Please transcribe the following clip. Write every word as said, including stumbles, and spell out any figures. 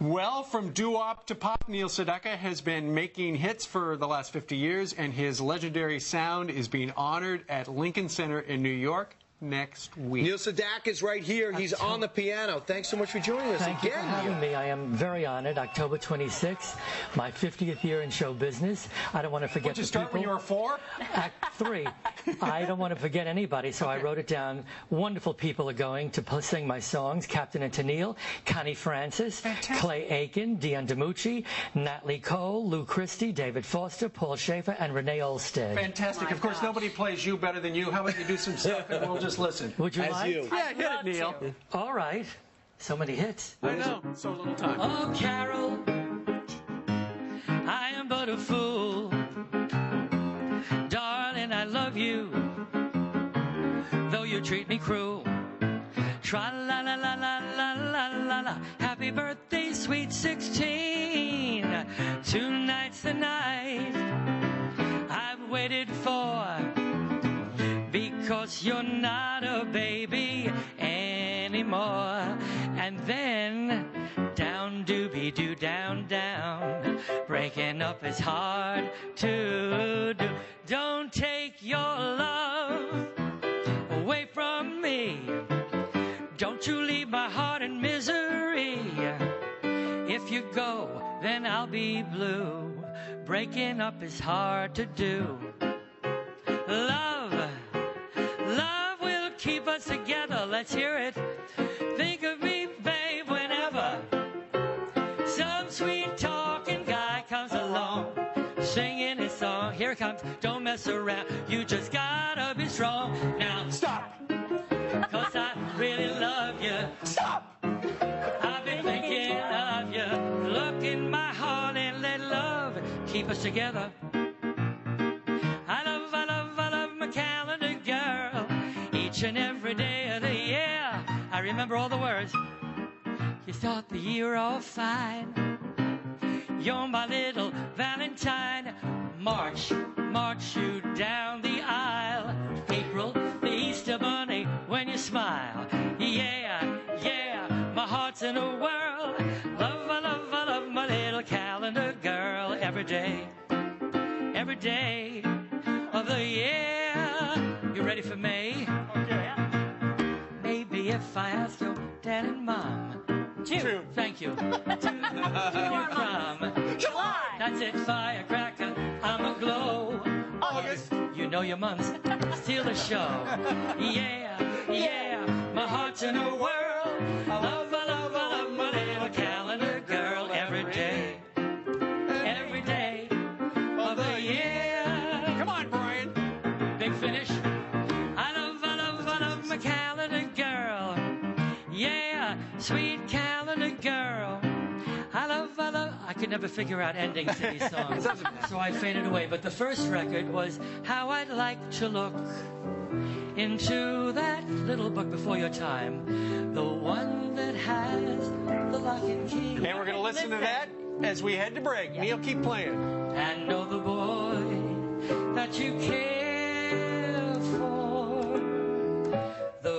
Well, from doo-wop to pop, Neil Sedaka has been making hits for the last fifty years, and his legendary sound is being honored at Lincoln Center in New York next week. Neil Sedaka is right here. He's October. on the piano. Thanks so much for joining us Thank again. Thank you for having me. I am very honored. October twenty-sixth, my fiftieth year in show business. I don't want to forget Would you the start people. When you were four? Act three. I don't want to forget anybody, so okay. I wrote it down. Wonderful people are going to sing my songs. Captain and Tennille, Connie Francis, Fantastic. Clay Aiken, Dion DeMucci, Natalie Cole, Lou Christie, David Foster, Paul Schaefer, and Renee Olstead. Fantastic. My of course, gosh. nobody plays you better than you. How about you do some stuff and we'll just Just listen. Would you As like? You. Yeah, hit it, Neil. To. All right. So many hits. I know. So little time. Oh, Carol, I am but a fool. Darling, I love you, though you treat me cruel. Tra-la-la-la-la-la-la-la-la. Happy birthday, sweet sixteen. Tonight's the night I've waited for. Because you're not a baby anymore. And then, down doobie-doo, down, down. Breaking up is hard to do. Don't take your love away from me. Don't you leave my heart in misery. If you go, then I'll be blue. Breaking up is hard to do. Love. Love will keep us together. Let's hear it. Think of me, babe, whenever some sweet talking guy comes along, singing his song. Here it comes. Don't mess around. You just gotta be strong. Now stop. Cause I really love you. Stop. I've been thinking of you. Look in my heart and let love keep us together. I love, I love, I love my calendar. Each and every day of the year, I remember all the words. You start the year off fine. You're my little Valentine. March, march you down the aisle. April, the Easter bunny, when you smile. Yeah, yeah, my heart's in a whirl. Love, I love, I love my little calendar girl. Every day, every day of the year. You ready for May? Okay. Maybe if I ask your dad and mom. June. Thank you. June. You're from. July. That's it, firecracker. I'm a glow. August. You know your months. Steal the show. Yeah, yeah. My heart's in a whirl. I love, I love, I love my little calendar girl. Every day. Every day of the year. Come on, Brian. Big finish. Sweet calendar girl, I love, I love. I could never figure out endings to these songs, so I faded away. But the first record was How I'd Like to Look Into That Little Book Before Your Time, the one that has the lock and key. And we're going to listen to that as we head to break. Yeah. Neil, keep playing. And know the boy that you care for.